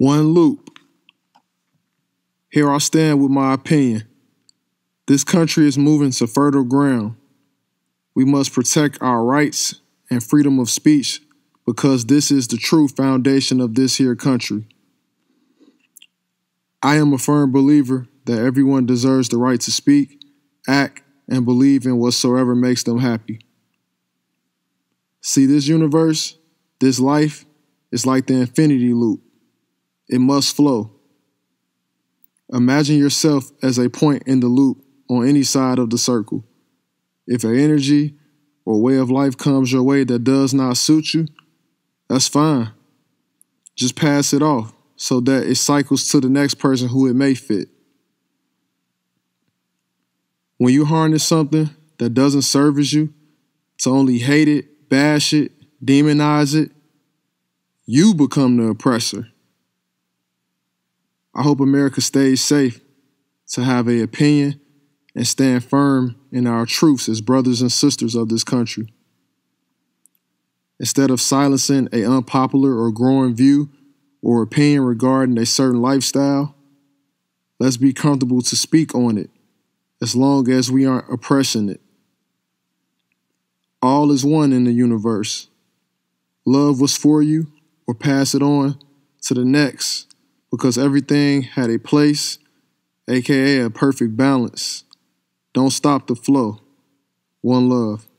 One loop. Here I stand with my opinion. This country is moving to fertile ground. We must protect our rights and freedom of speech because this is the true foundation of this here country. I am a firm believer that everyone deserves the right to speak, act, and believe in whatsoever makes them happy. See, this universe, this life, is like the infinity loop. It must flow. Imagine yourself as a point in the loop on any side of the circle. If an energy or way of life comes your way that does not suit you, that's fine. Just pass it off so that it cycles to the next person who it may fit. When you harness something that doesn't service you, to only hate it, bash it, demonize it, you become the oppressor. I hope America stays safe to have an opinion and stand firm in our truths as brothers and sisters of this country. Instead of silencing an unpopular or growing view or opinion regarding a certain lifestyle, let's be comfortable to speak on it as long as we aren't oppressing it. All is one in the universe. Love what's for you or pass it on to the next, because everything had a place, aka a perfect balance. Don't stop the flow. One love.